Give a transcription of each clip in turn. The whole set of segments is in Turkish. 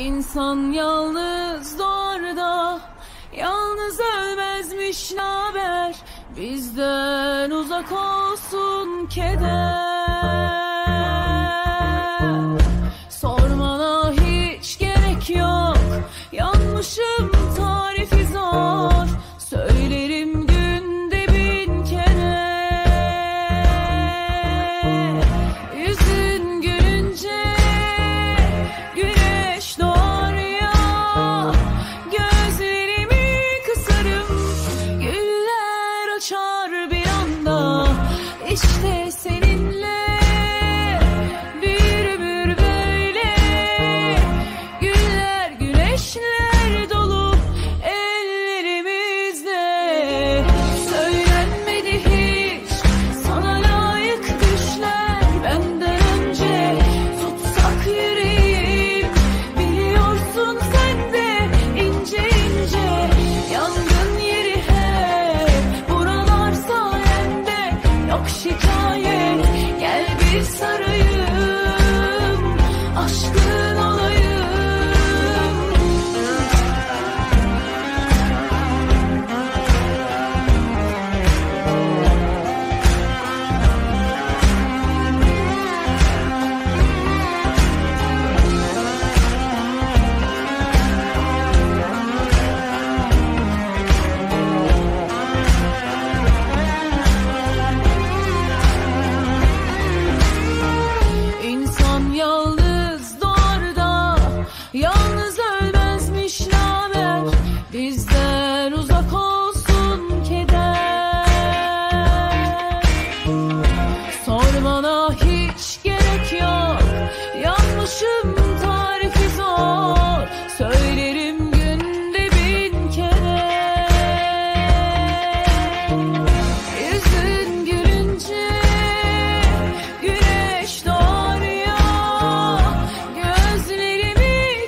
İnsan yalnız doğar da yalnız ölmezmiş naber. Bizden uzak olsun keder. Sormana hiç gerek yok, yanmışım tarifi zor. Söylerim günde bin kere. Yüzün gülünce güneş doğar ya,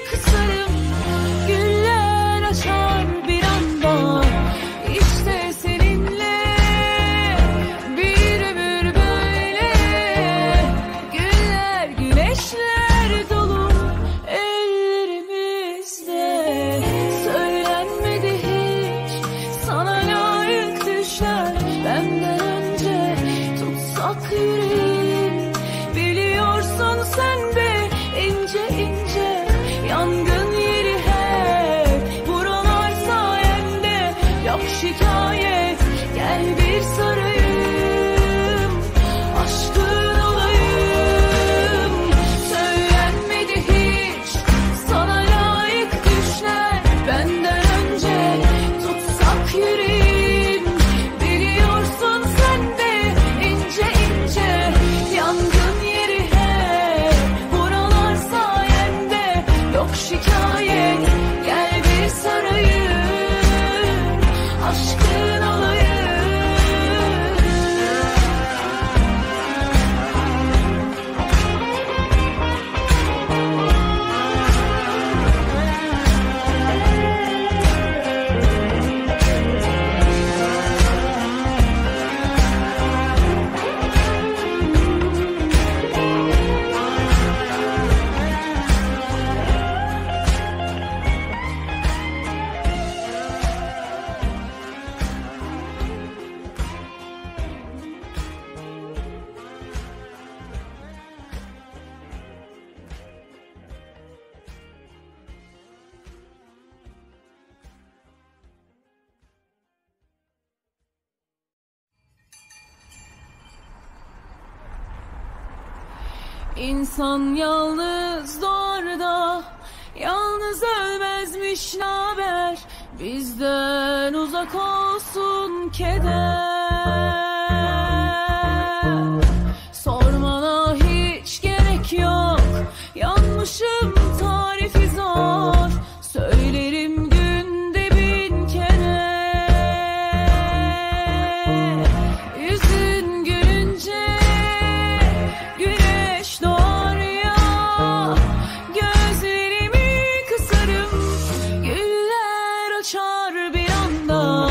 gözlerimi kısarım, güller açar bir anda. İşte seninle bir ömür böyle, güller güneşler dolu ellerimizde. Söylenmedi hiç sana layık düşler benden önce. Tutsak yüreğim, biliyorsun sen de ince ince. Yangın yeri hep buralar sayende, yok şikayet. Gel bir sarayım, aşkın olayım. İnsan yalnız doğar da yalnız ölmezmiş naber. Bizden uzak olsun keder. Sormana hiç gerek yok, yanlışım tarifi zor. Söylerim günde bin kere. Yüzün gülünce güneş doğar ya, gözlerimi kısarım, güller açar bir anda.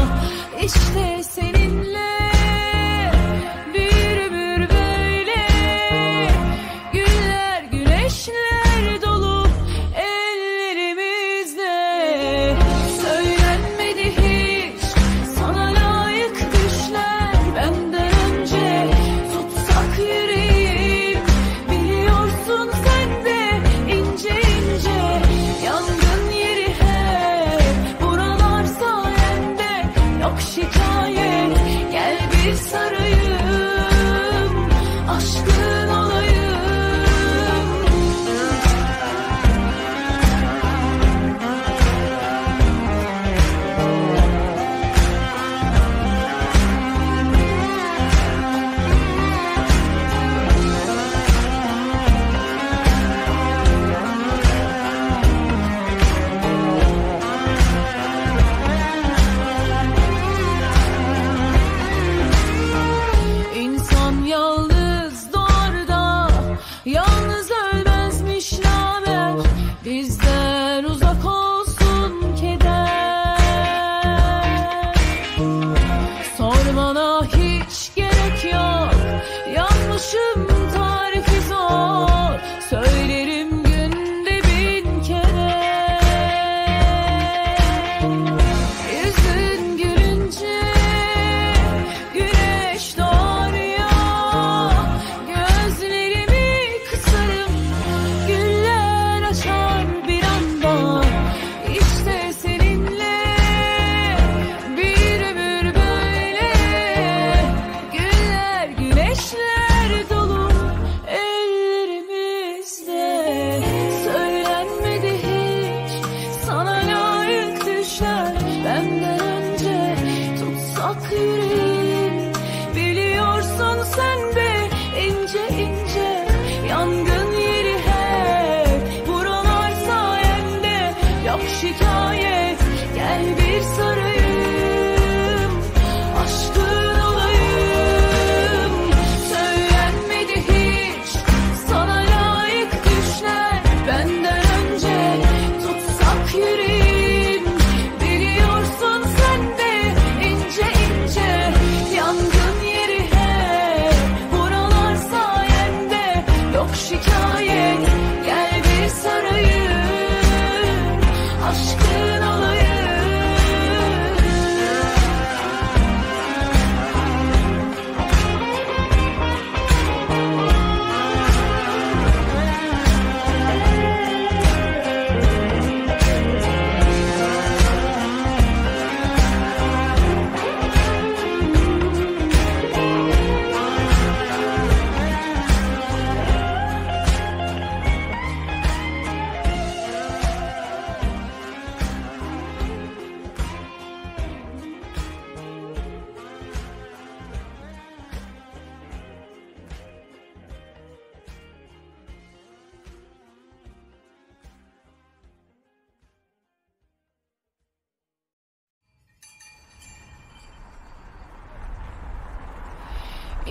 İşte seninle bir ömür böyle, güller güneşler dolu ellerimizde. Söylenmedi hiç sana layık düşler benden önce. Tutsak yüreğim, biliyorsun sen de ince ince. Yangın yeri hep buralar sayende, yok şikayet. Gel bir sarayım, aşkın olayım. Söylenmedi hiç sana layık düşler benden önce. Tutsak yüreğim, biliyorsun sen de ince ince. Yangın yeri hep buralar sayende, yok şikayet. Gel bir sarayım, aşkın olayım. İnsan yalnız doğar da yalnız ölmezmiş naber. Bizden uzak olsun keder. Sormana hiç gerek yok, yanmışım tarifi zor. Söylerim günde bin kere. Yüzün gülünce güneş doğar ya, gözlerimi kısarım, güller açar bir anda. İşte seninle bir ömür böyle,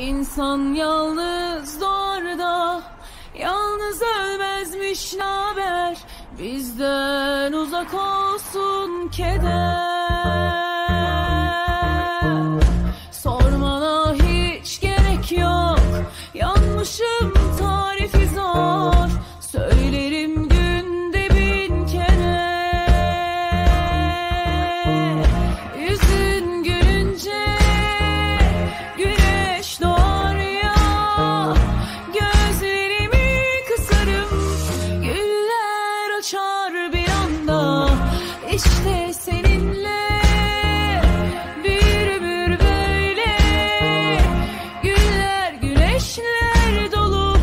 İnsan yalnız doğar da yalnız ölmezmiş naber, bizden uzak olsun keder. Sormana hiç gerek yok, yanmışım tarifi zor, söylerim günde bin kere. Yüzün gülünce dolu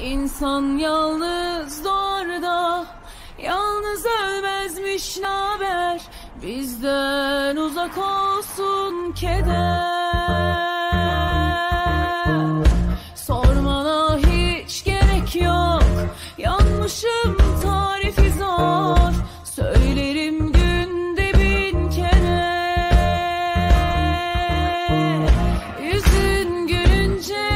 İnsan yalnız doğar da yalnız ölmezmiş naber, bizden uzak olsun keder. Sormana hiç gerek yok, yanmışım tarifi zor, söylerim günde bin kere. Yüzün gülünce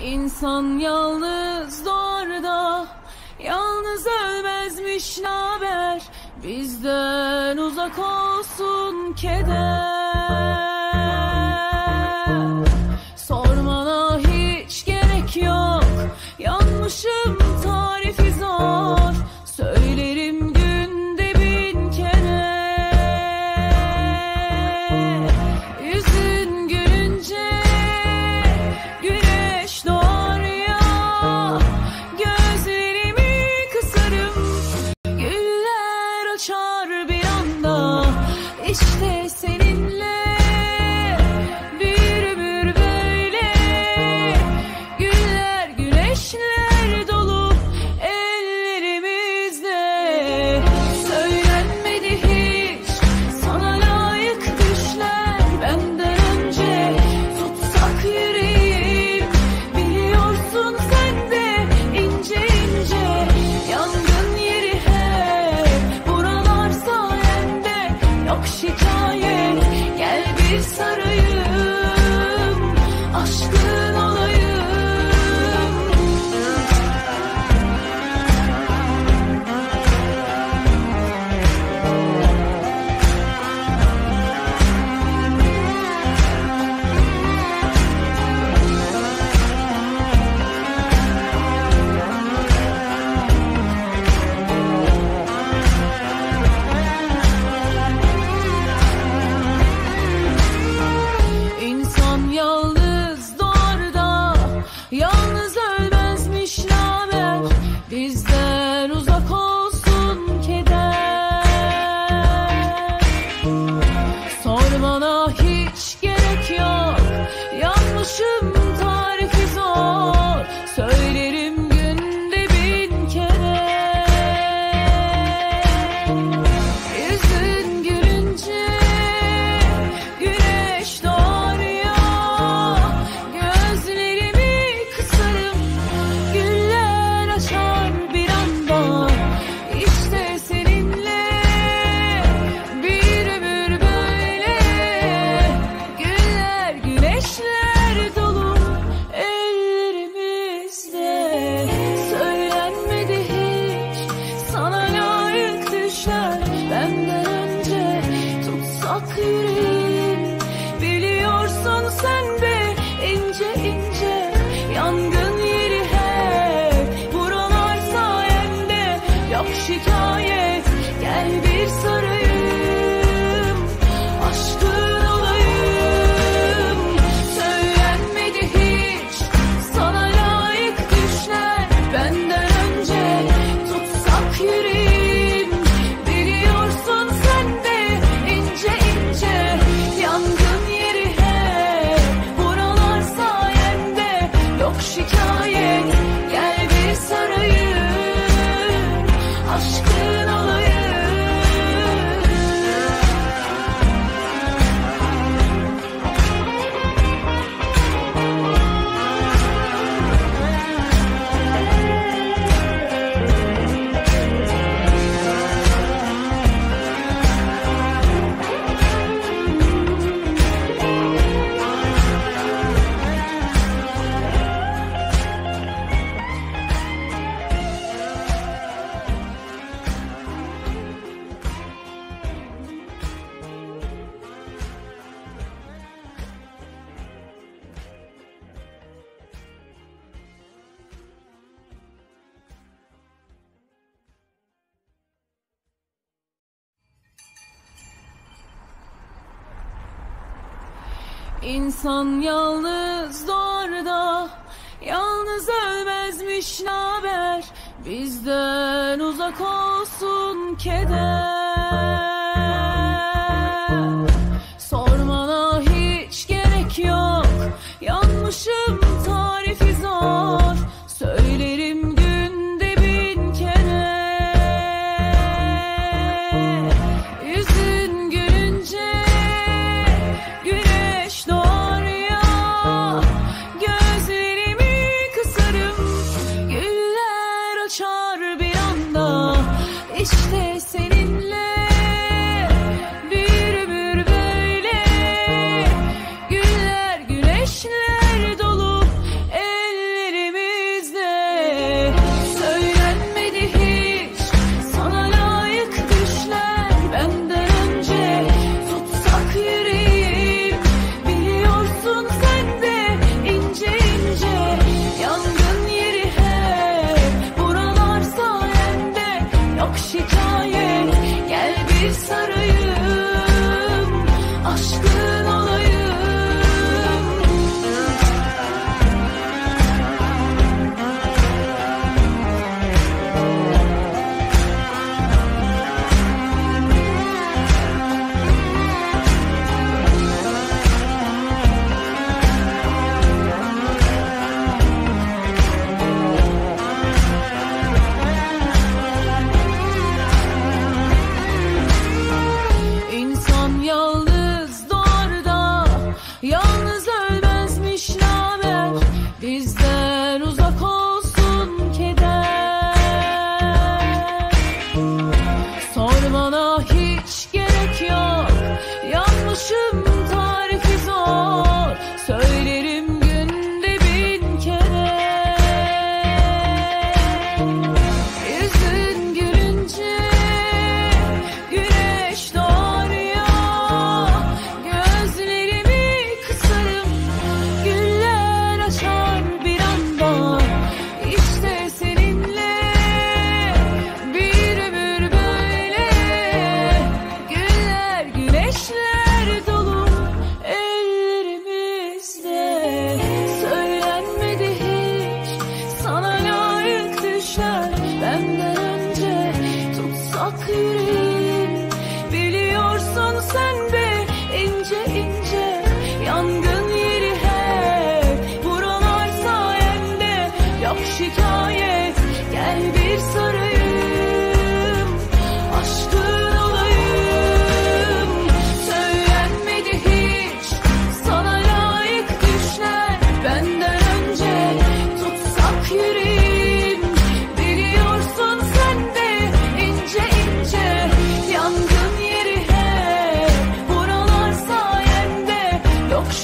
İnsan yalnız doğar da yalnız ölmezmiş naber. Bizden uzak olsun keder. Sormana hiç gerek yok, yanmışım tarifi zor. Söylerim günde bin kere. Yüzün gülünce güneş doğar ya, gözlerimi kısarım. Güller açar bir anda, işte seninle. İnsan yalnız doğar da yalnız ölmezmiş naber. Bizden uzak olsun keder. Sormana hiç gerek yok, yanmışım tarifi zor. Söylerim günde bin kere. Yüzün gülünce bir anda işte seninle. Bakışım tarifi zor, söylerim günde 1000 kere. Yüzün gülünce güneş doğuyor, gözlerimi kısarım, güller açar bir anda. İşte seninle bir ömür böyle, güller güneşle. Benden önce tutsak yüreğim, biliyorsun sen de ince ince yangın yeri hep buralar sayende. Yok şikayet, gel bir sarayım, aşkın olayım. Söylenmedi hiç sana layık düşler, benden önce tutsak yüreğim.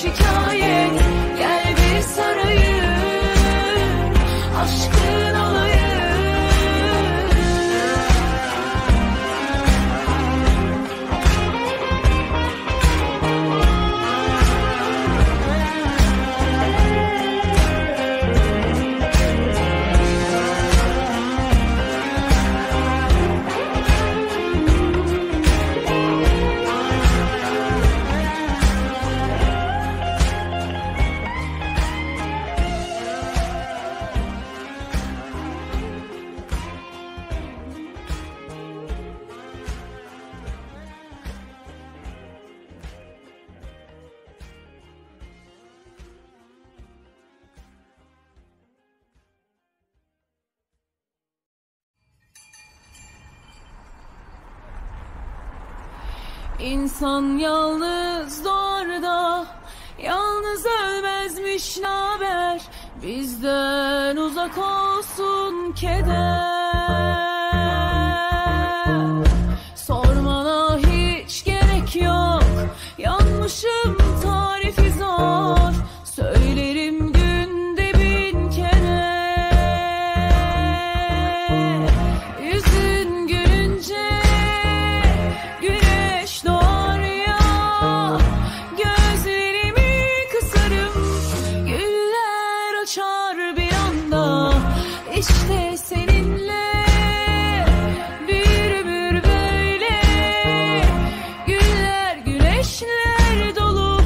Şikayet, gel bir sarayım, aşkın olayım. İnsan yalnız doğar da yalnız ölmezmiş, naber? Bizden uzak olsun keder. Sormana hiç gerek yok, yanmışım tarifi zor, söylerim günde 1000 kere. Yüzün gülünce İşte seninle bir ömür böyle, güller güneşler dolu.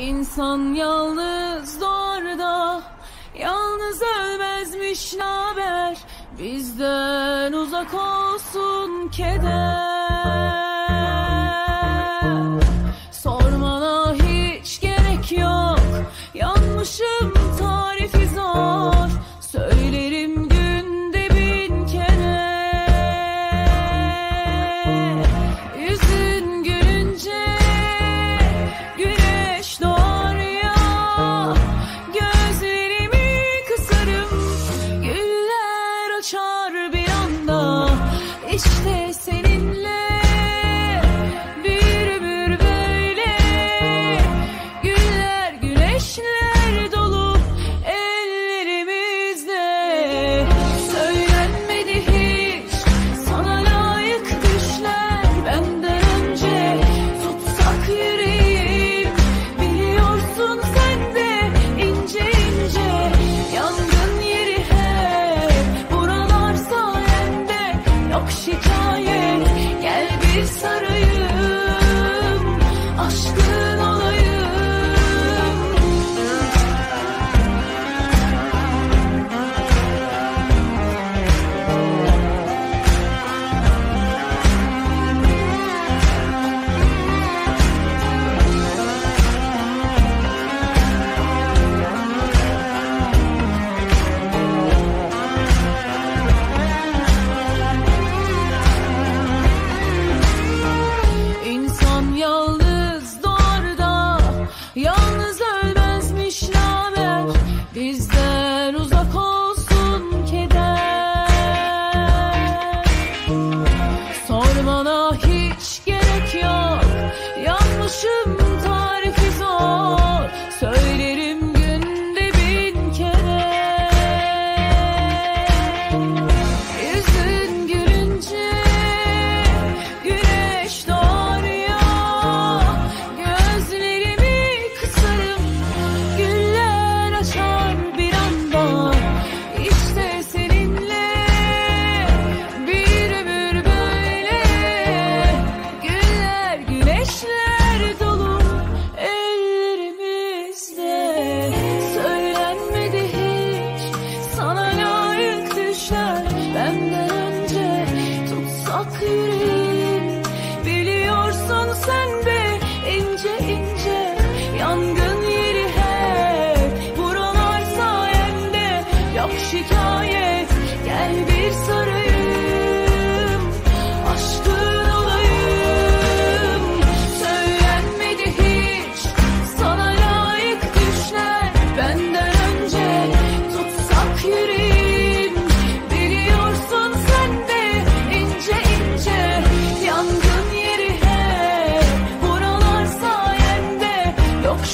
İnsan yalnız doğar da yalnız ölmezmiş, naber? Bizden uzak olsun keder. Sormana hiç gerek yok, yanmışım tarifi zor. Söylerim günde bin kere. Yüzün gülünce güneş doğar ya, gözlerimi kısarım, güller açar bir anda. İşte seninle. Şikayet, gel bir sarayım, aşkın olayım. Bizden uzak olsun keder. Sormana hiç gerek yok, yanlışım tarifi zor. Söylerim günde bin kere. Yüzün gülünce güneş doğar ya, gözlerimi kısarım, güller açar. Benden önce tutsak yüreğim, biliyorsun sen de ince ince. Yangın yeri hep buralar sayende, yok şikayet, gel bir sarayım, aşkın olayım. Söylenmedi hiç sana layık düşler, benden önce tutsak yüreğim.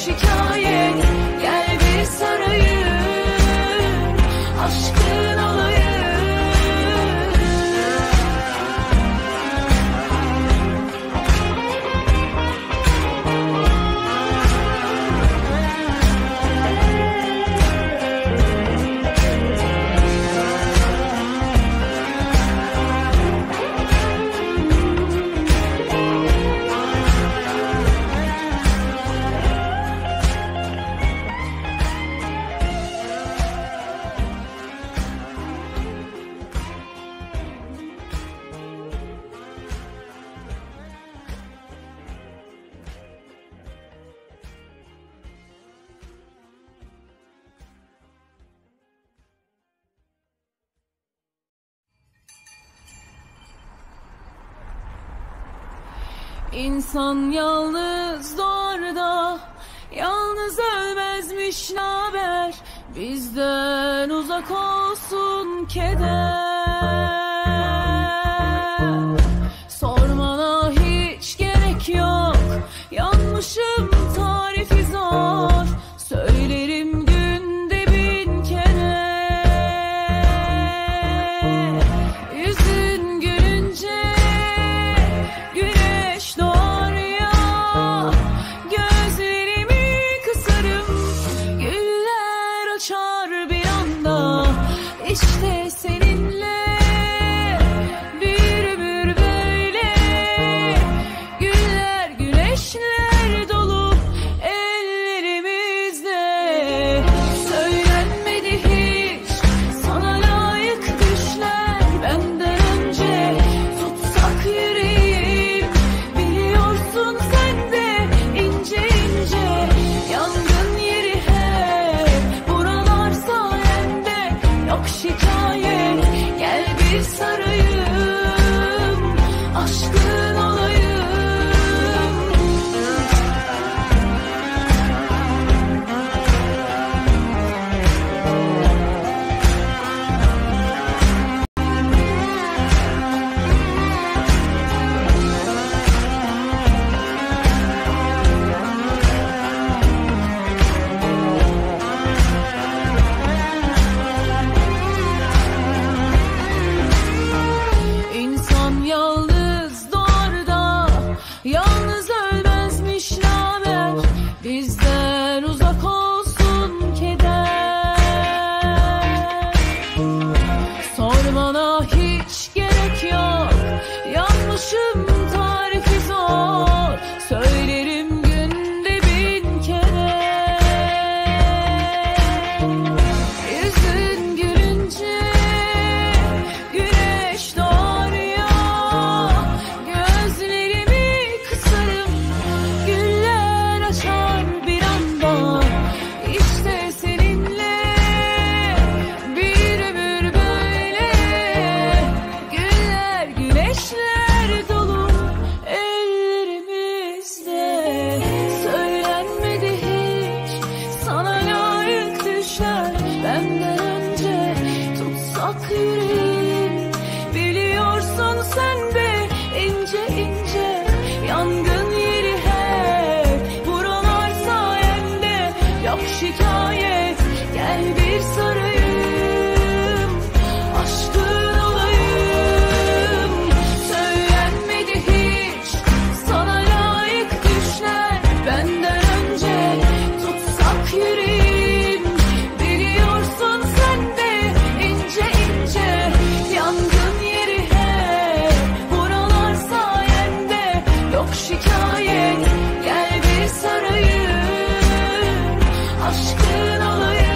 Şikayet, gel bir sarayım, aşkın İnsan yalnız doğar da yalnız ölmezmiş, naber? Bizden uzak olsun keder. Sormana hiç gerek yok, yanmışım tarifi zor. Söylerim günde bin kere. Yüzün gülünce güneş doğar ya, gözlerimi kısarım, güller açar bir anda. İşte seninle bir ömür. bak yüreğim, biliyorsun sen de ince ince yangın yeri hep buralar sayende. Yok şikayet, gel bir sarayım, aşkın olayım. Söylenmedi hiç sana layık düşler benden önce, tutsak yüreğim. Şikayet, gel bir sarayım, aşkın olayım.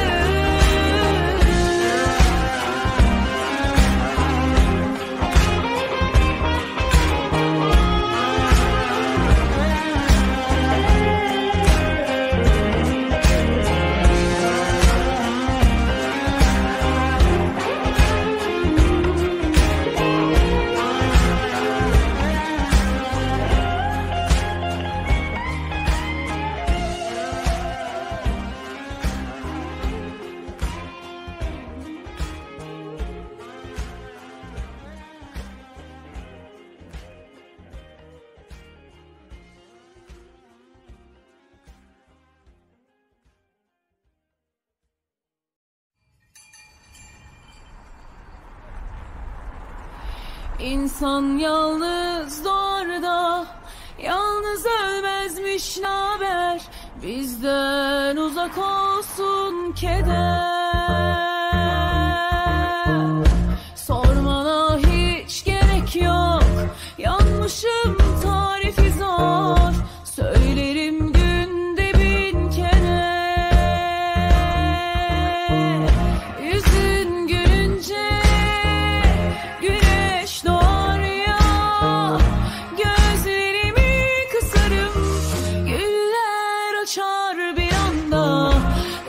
İnsan yalnız doğar da yalnız ölmezmiş, naber bizden uzak olsun keder. Sormana hiç gerek yok, yanmışım tarifi zor, söylerim günde bin kere. Yüzün gülünce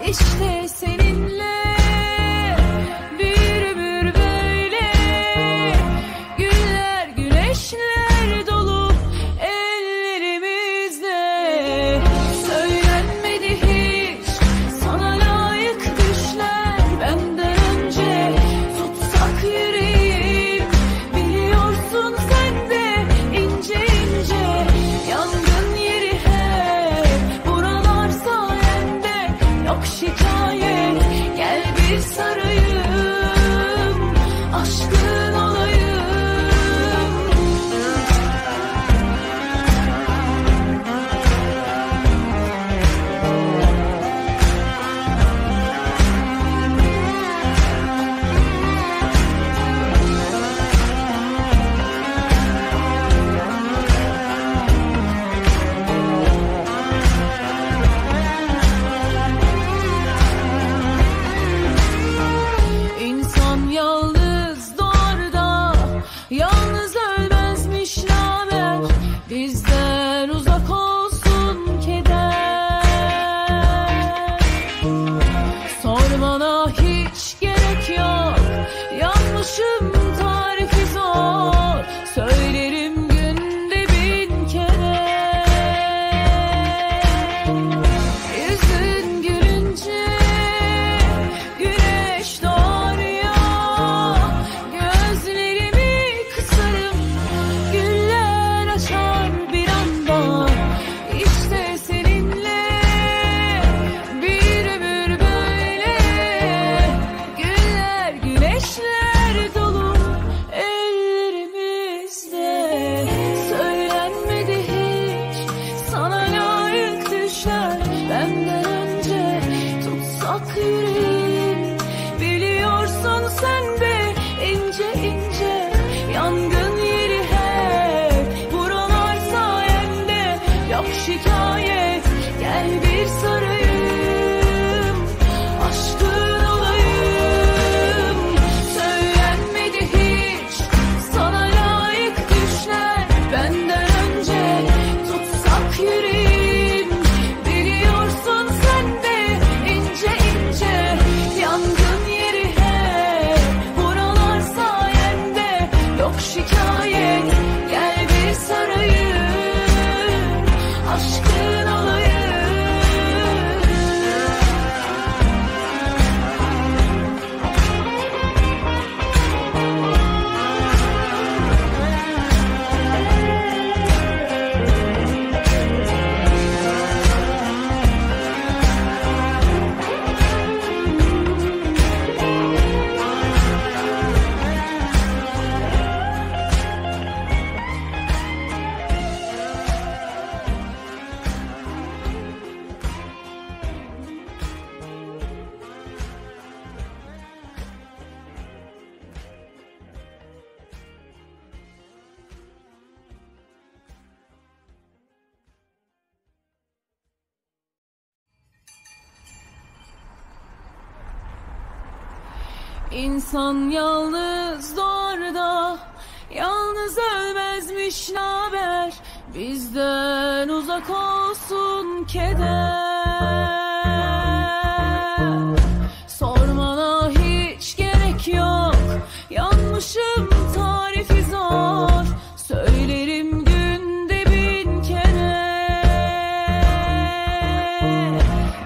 İşte seninle bir ömür böyle, güller güneşler dolu ellerimizde. Söylenmedi hiç sana layık düşler benden önce, tutsak yüreğim, biliyorsun sen de ince ince yangın yeri hep buralar sayende. Yok şikayet, gel bir sarayım, aşkın olayım. İnsan yalnız doğar da yalnız ölmezmiş, naber bizden uzak olsun keder. Sormana hiç gerek yok, yanmışım tarifi zor, söylerim günde bin kere. Yüzün gülünce güneş doğar ya, gözlerimi kısarım, güller açar bir anda. İşte seninle bir ömür böyle, güller güneşler dolu ellerimizde. Söylenmedi hiç sana layık düşler benden önce, tutsak yüreğim, biliyorsun sen de ince ince yangın yeri hep buralar sayende. Yok şikayet, gel bir sarayım, aşkın olayım. İnsan yalnız doğar da yalnız ölmezmiş naber. Bizden uzak olsun keder. Sormana hiç gerek yok, yanmışım tarifi zor. Söylerim günde bin kere.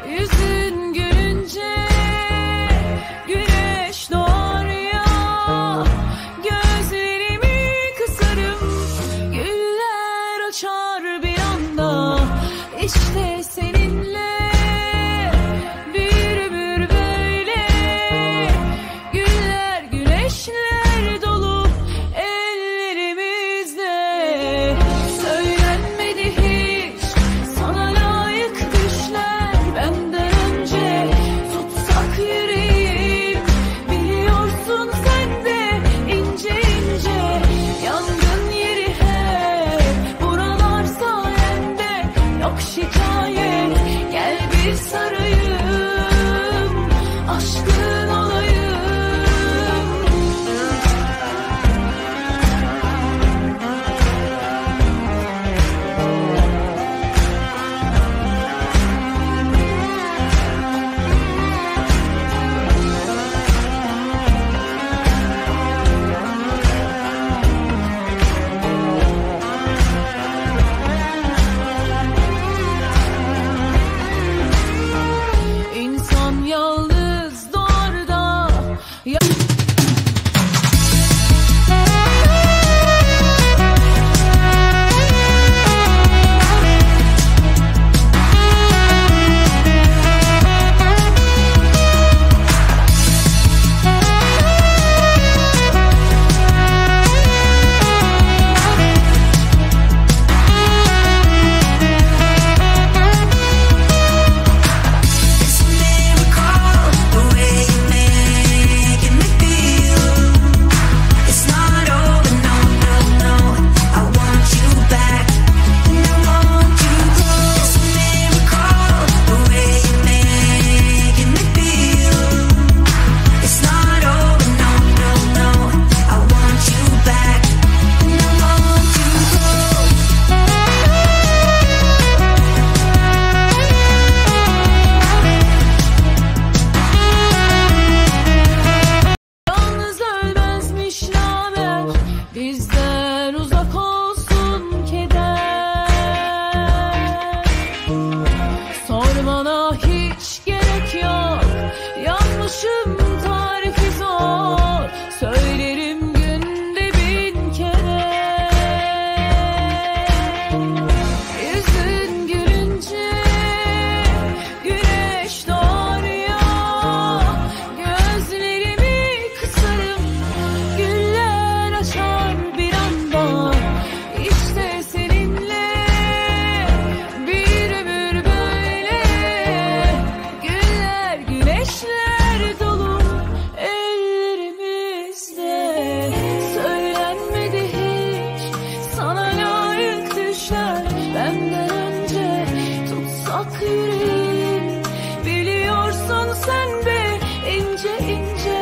Yüzün gülünce güneş doğar ya, gözlerimi kısarım, güller açar bir anda. İşte seninle bir ömür böyle, güller güneşler dolu ellerimizde. Söylenmedi hiç sana layık düşler benden önce. Tutsak yüreğim, biliyorsun sen de ince ince. Yangın yeri hep buralar sayende, yok şikayet. Gel bir sarayım, aşkın olayım. İnsan yalnız doğar da yalnız ölmezmiş naber. Bizden uzak olsun keder. Sormana hiç gerek yok, yanmışım tarifi zor. Söylerim günde bin kere. Yüzün gülünce güneş doğar ya, gözlerimi kısarım, güller açar bir anda. İşte seninle bir ömür böyle, güller güneşler dolu ellerimizde. Söylenmedi hiç sana layık düşler benden önce. Tutsak yüreğim, biliyorsun sen de ince ince.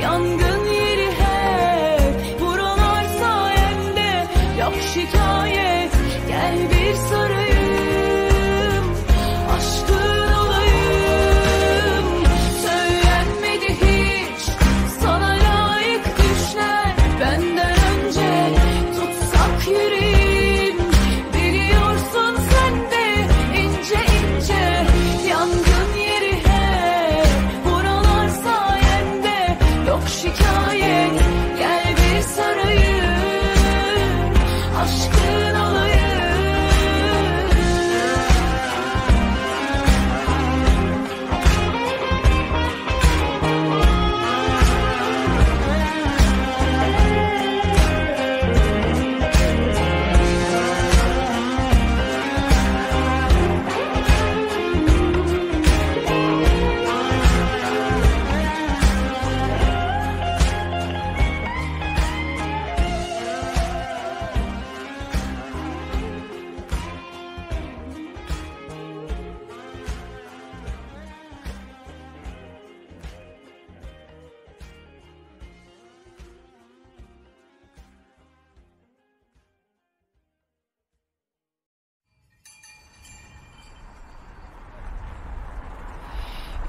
Yangın yeri hep buralar sayende, yok şikayet. Gel bir sarayım, aşkın olayım. Söylenmedi hiç sana layık düşler benden önce. Tutsak yüreğim, biliyorsun sen de ince ince. Yangın yeri hep buralar sayende, yok şikayet. Gel bir sarayım, aşkın olayım.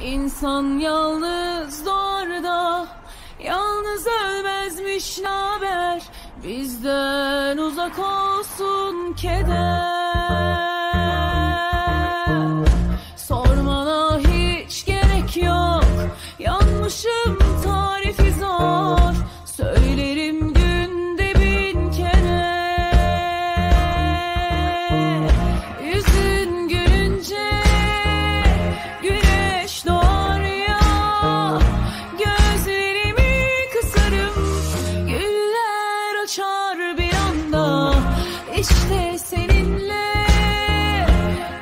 İnsan yalnız doğar da yalnız ölmezmiş, naber? Bizden uzak olsun keder. Sormana hiç gerek yok, yanmışım tarifi zor. Söylerim günde bin kere, yüzün gülünce güneş doğar ya. Gözlerimi kısarım, güller açar bir anda. İşte seninle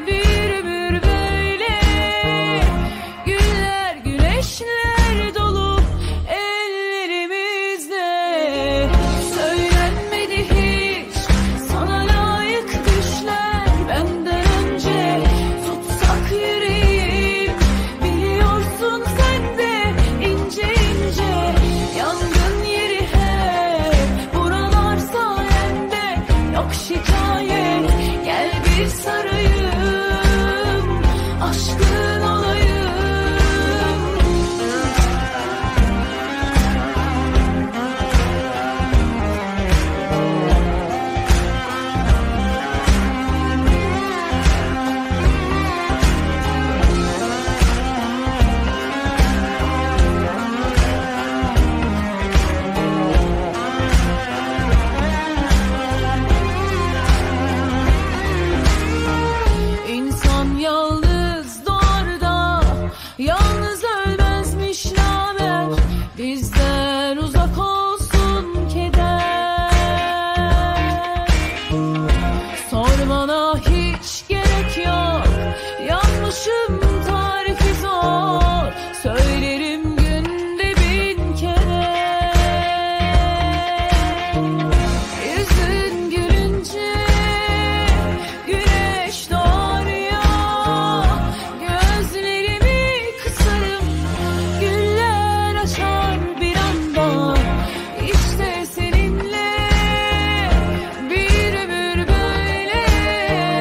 bir ömür böyle, güller güneşle şikayet. Gel bir sarayım, aşkın olayım. Bizden uzak olsun keder. Sormana hiç gerek yok, yanlışım tarifi zor. Söylerim günde bin kere, yüzün gülünce güneş doğar ya. Gözlerimi kısarım, güller açar.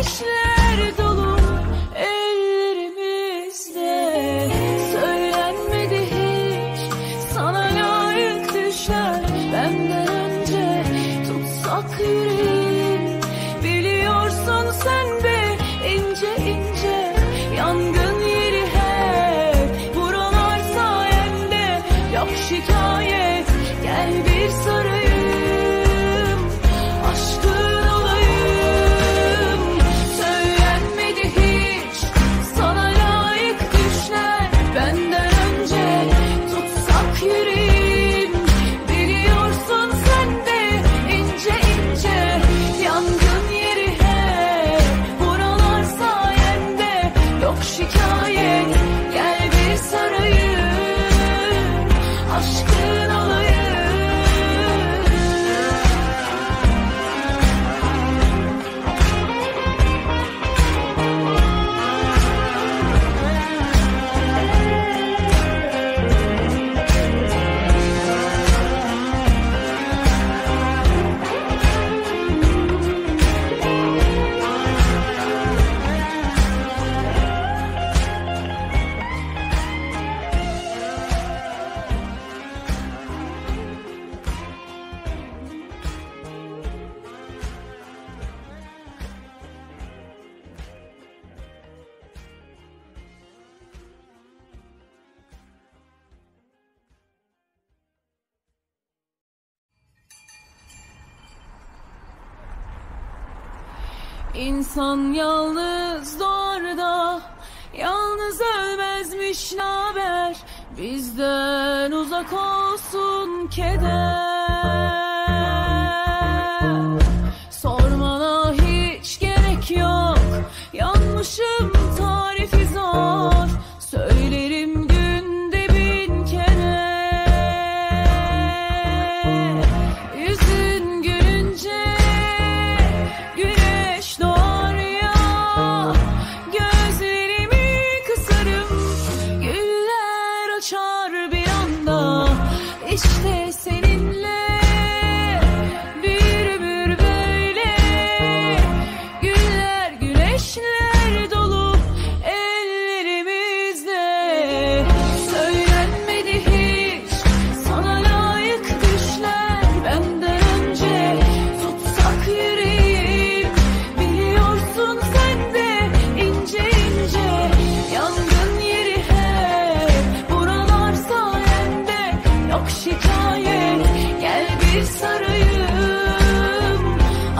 Yüreğim, biliyorsun sen de ince ince, yangın yeri hep buralar sayende. Yok şikayet, gel bir sarayım, aşkın olayım. Söylenmedi hiç sana layık düşler benden önce. Tutsak yüreğim, biliyorsun sen de ince ince, yangın yeri hep buralar sayende. Yok şikayet, gel bir sarayım, aşkın olayım. İnsan yalnız doğar da yalnız ölmezmiş, naber? Bizden uzak olsun keder. Sormana hiç gerek yok, yanmışım tarifi zor. Söylerim günde bin kere, yüzün gülünce güneş doğar ya. Gözlerimi kısarım, güller açar bir anda. İşte seninle şikayet, gel bir sarayım,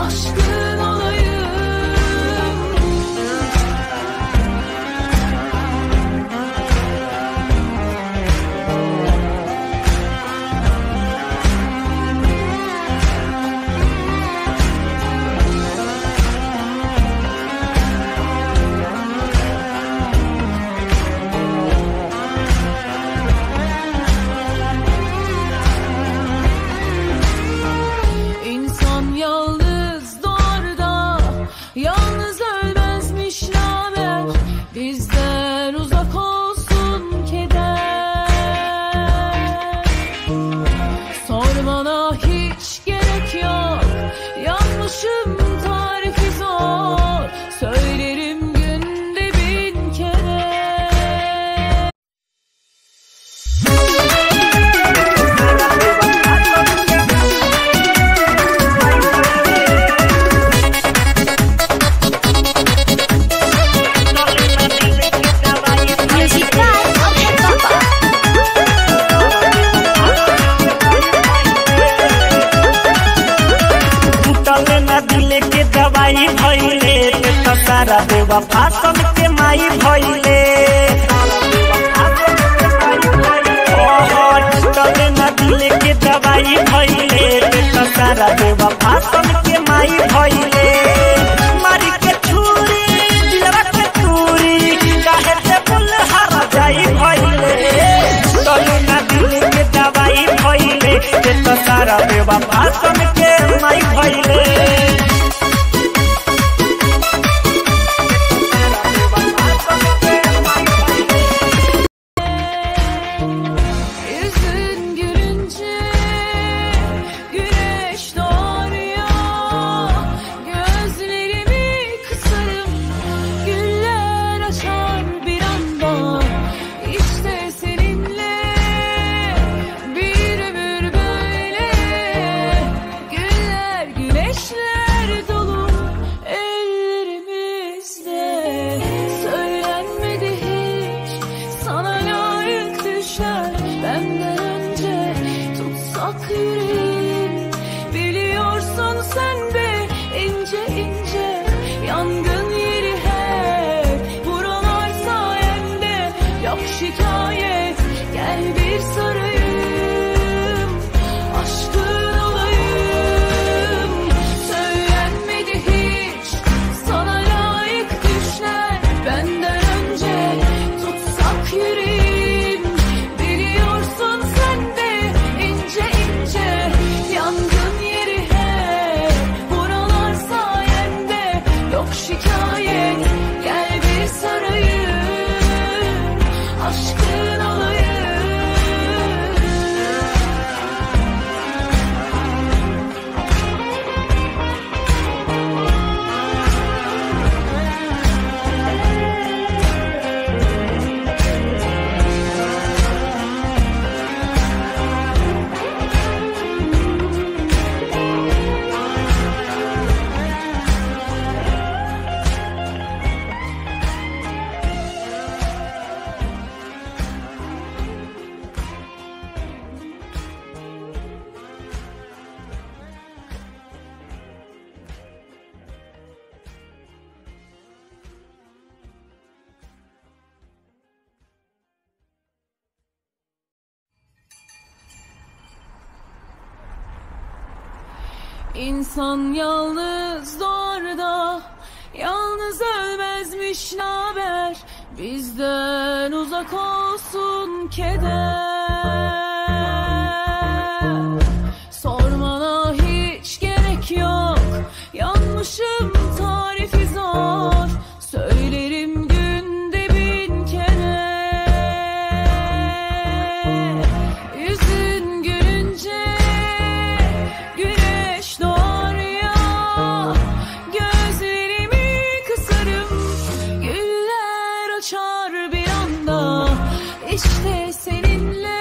aşkın olayım. फासन के माई भइले दिल के दवाई भइले सारा देवा फासन के माई भइले मारी के छुरी दिलवा के छुरी काहे से बुलहर जाई भइले दिल के दवाई भइले सारा देवा फासन के माई भइले İnsan yalnız doğar da yalnız ölmezmiş naber, bizden uzak olsun keder. Sormana hiç gerek yok, yanmışım tarifi zor, söylerim günde bin kere. Yüzün gülünce İşte seninle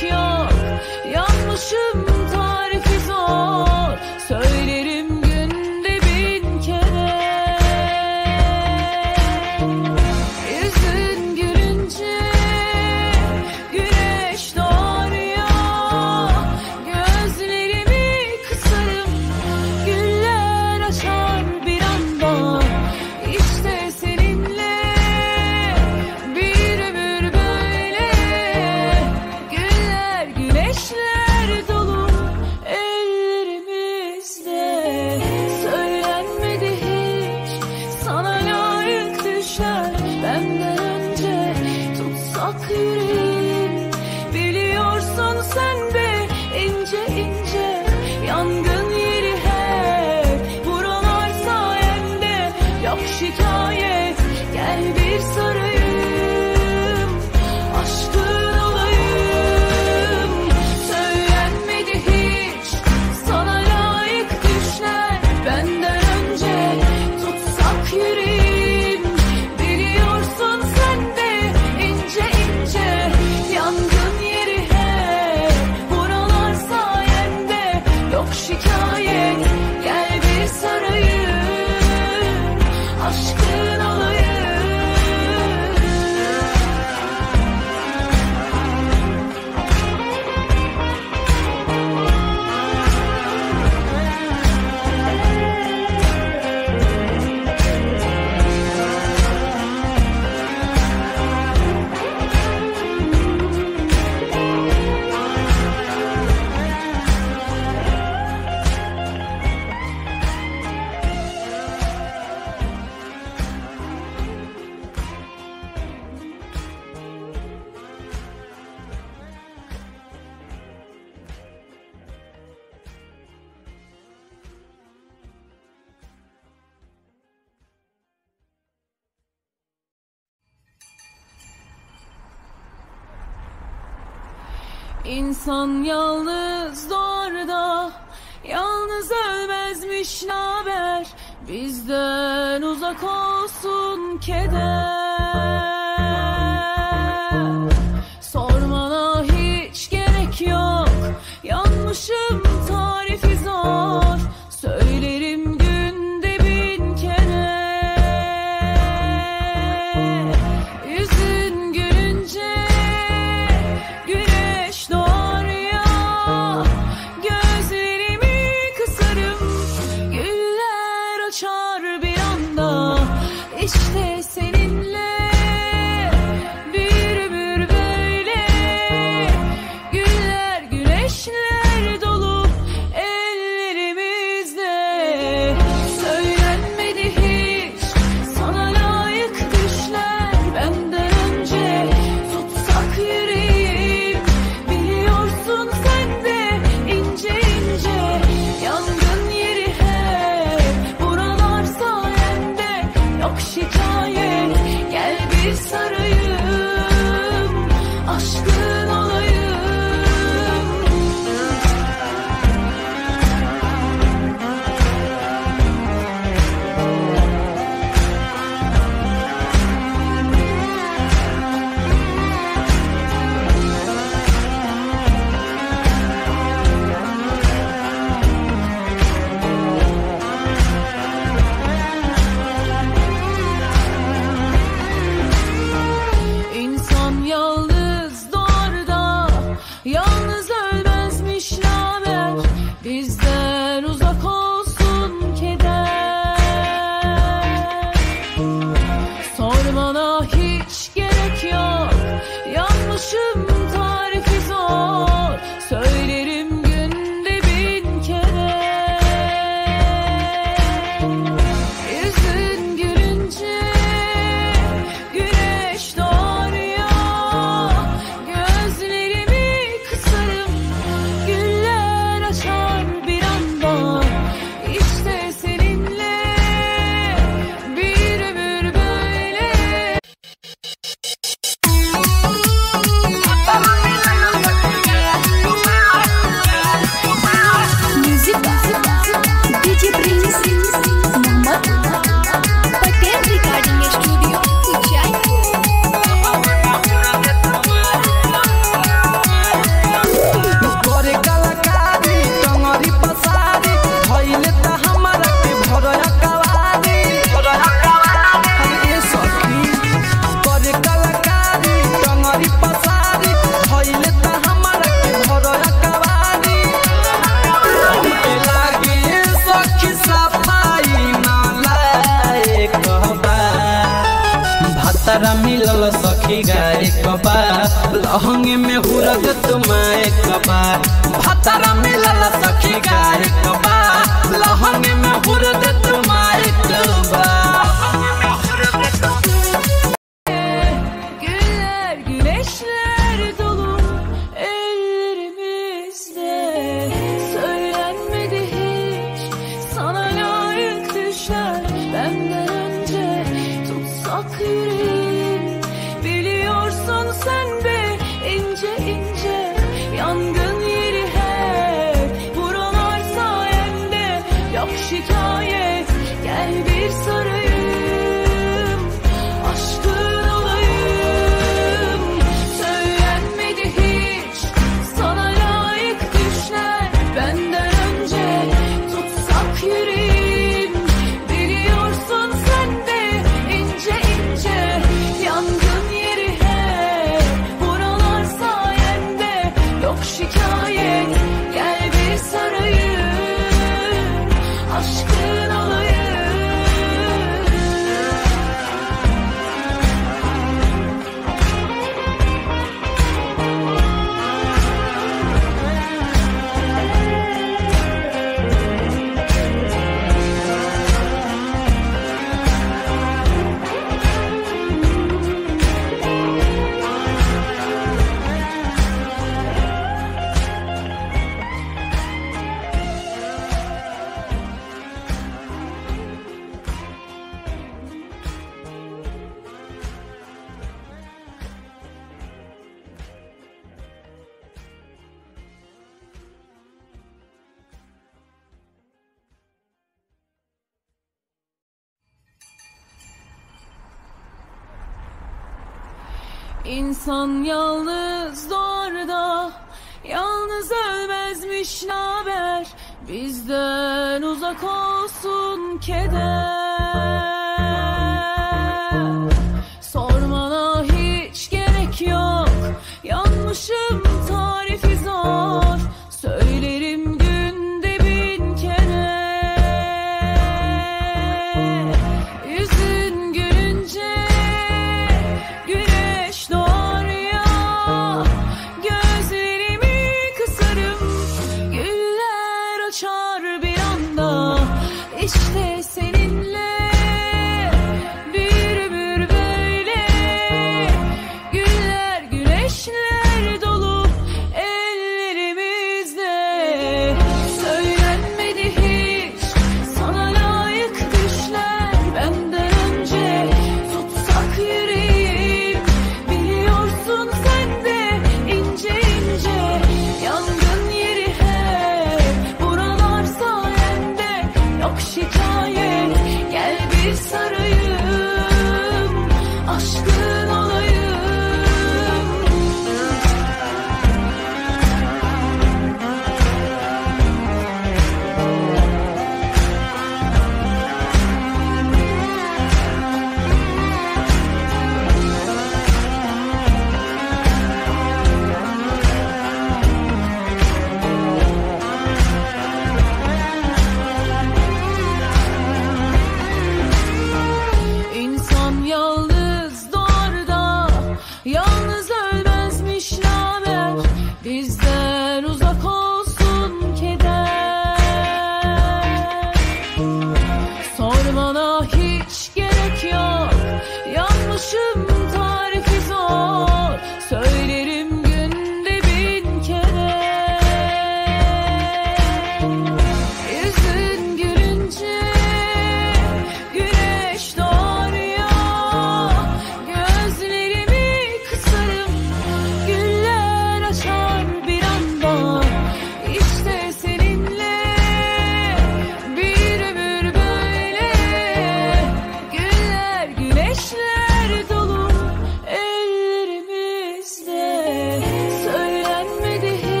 gerek yok. Yanlışım tarifi zor. Söylerim günde 1000 kere. Yüzün gülünce güneş doğuyor. Gözlerimi kısarım, güller açar bir anda. İşte seninle bir ömür böyle. Güller güneşler dolu ellerimizde. Söylenmedi hiç, sana layık düşler benden önce. Tutsak yüreğim, biliyorsun sen de ince ince. Yangın yeri hep buralar sayende. Yok şikayet, gel bir sarayım, aşkın olayım. Söylenmedi hiç, sana layık düşler benden önce. Tutsak yüreğim, biliyorsun sen de ince ince. Yangın yeri hep buralar sayende. Yok şikayet, gel bir sarayım, aşkın olayım. İnsan yalnız doğar da yalnız ölmezmiş, naber? Bizden uzak olsun keder. Sormana hiç gerek yok. Yanmışım tarifi zor. Söylerim günde 1000 kere. Yüzün gülünce güneş doğuyor. Gözlerimi kısarım, güller açar bir anda. İşte seninle bir ömür böyle. Güller güneşler dolu ellerimizde. Söylenmedi hiç, sana layık düşler benden önce. Tutsak yüreğim, biliyorsun sen de ince ince. Yangın yeri hep buralar sayende. Yok şikayet, gel bir sarayım, aşkın olayım. İnsan yalnız doğar da yalnız ölmezmiş, naber? Bizden uzak olsun keder. Sormana hiç gerek yok. Yanlışım tarifi zor. Söylerim günde 1000 kere. Yüzün gülünce güneş doğuyor. Gözlerimi kısarım, गारे कपार लहंगे में हुरग तुम्हारे कपार भतरा में लल सखी गारे कपार लहंगे में हुरग तुम्हारे कपार İnsan yalnız doğar da yalnız ölmezmiş naber bizden uzak olsun keder sormana hiç gerek yok yanmışım tarifi zor söylerim günde bin kere yüzün gülünce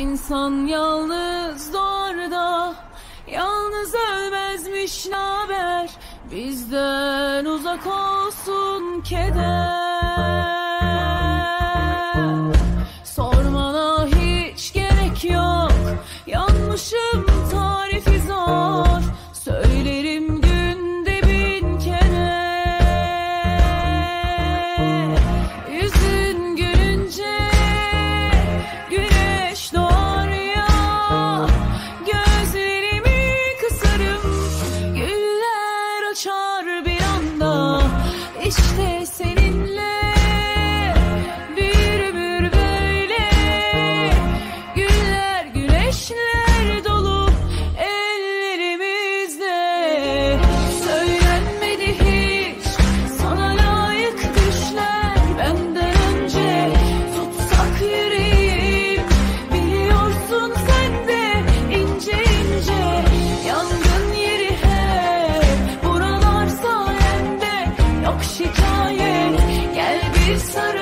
İnsan yalnız doğar da yalnız ölmezmiş, naber? Bizden uzak olsun keder. Sormana hiç gerek yok, yanmışım tarifi zor. Söylerim günde bin kere, yüzün gülünce güneş doğar ya. Gözlerimi kısarım, güller açar bir anda. İşte seninle bir ömür böyle, güller güneşler dolu ellerimizde. Söylenmedi hiç sana layık düşler benden önce. Tutsak yüreğim, biliyorsun sen de ince ince. Yangın yeri hep buralar sayende, yok şikayet. Gel bir sarıl.